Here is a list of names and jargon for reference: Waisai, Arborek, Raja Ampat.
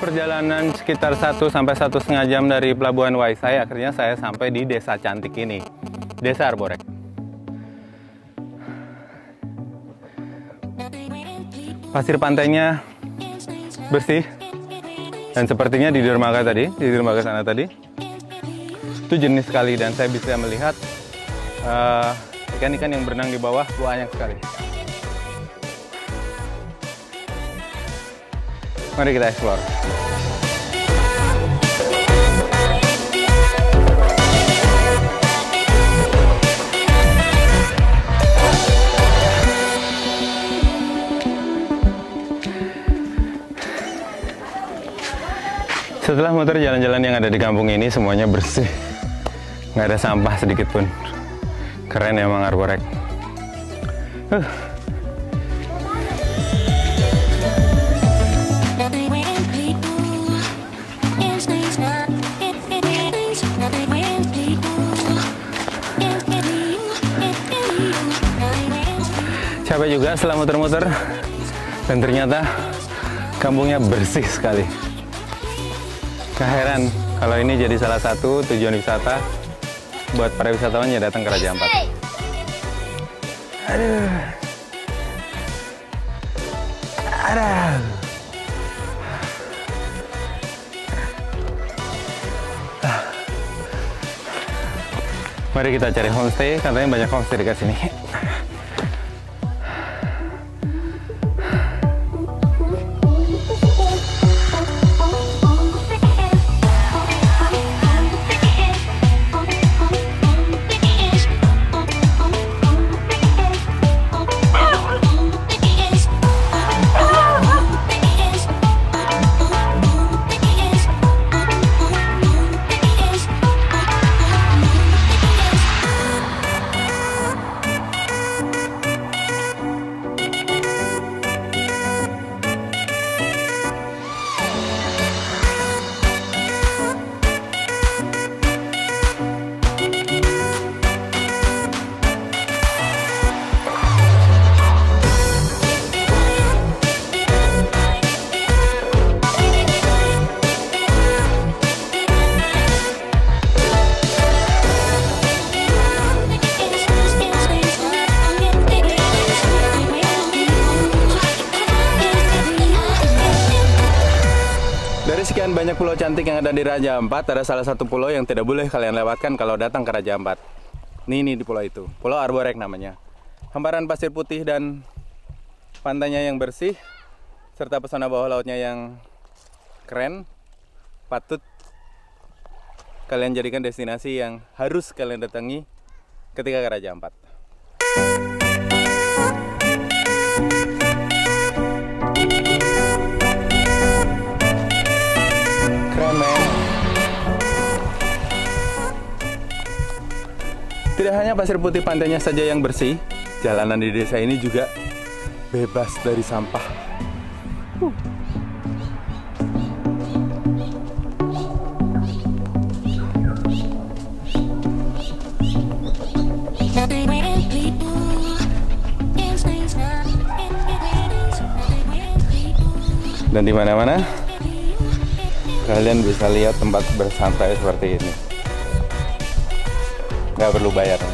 Perjalanan sekitar 1 sampai 1,5 jam dari Pelabuhan Waisai, akhirnya saya sampai di desa cantik ini, Desa Arborek. Pasir pantainya bersih dan sepertinya di dermaga tadi, di dermaga sana tadi, itu jernih sekali dan saya bisa melihat ikan-ikan yang berenang di bawah banyak sekali. Mari kita explore. Setelah muter jalan-jalan yang ada di kampung ini, semuanya bersih, nggak ada sampah sedikit pun. Keren emang Arborek. Capek juga setelah muter-muter, dan ternyata kampungnya bersih sekali. Gak heran kalau ini jadi salah satu tujuan wisata buat para wisatawan yang datang ke Raja Ampat. Mari kita cari homestay, katanya banyak homestay dekat sini. Sekian banyak pulau cantik yang ada di Raja Ampat, ada salah satu pulau yang tidak boleh kalian lewatkan kalau datang ke Raja Ampat. Ini di pulau itu, Pulau Arborek namanya. Hamparan pasir putih dan pantainya yang bersih, serta pesona bawah lautnya yang keren, patut kalian jadikan destinasi yang harus kalian datangi ketika ke Raja Ampat. Tidak hanya pasir putih pantainya saja yang bersih, jalanan di desa ini juga bebas dari sampah. Dan di mana-mana kalian bisa lihat tempat bersantai seperti ini. Nggak perlu bayar.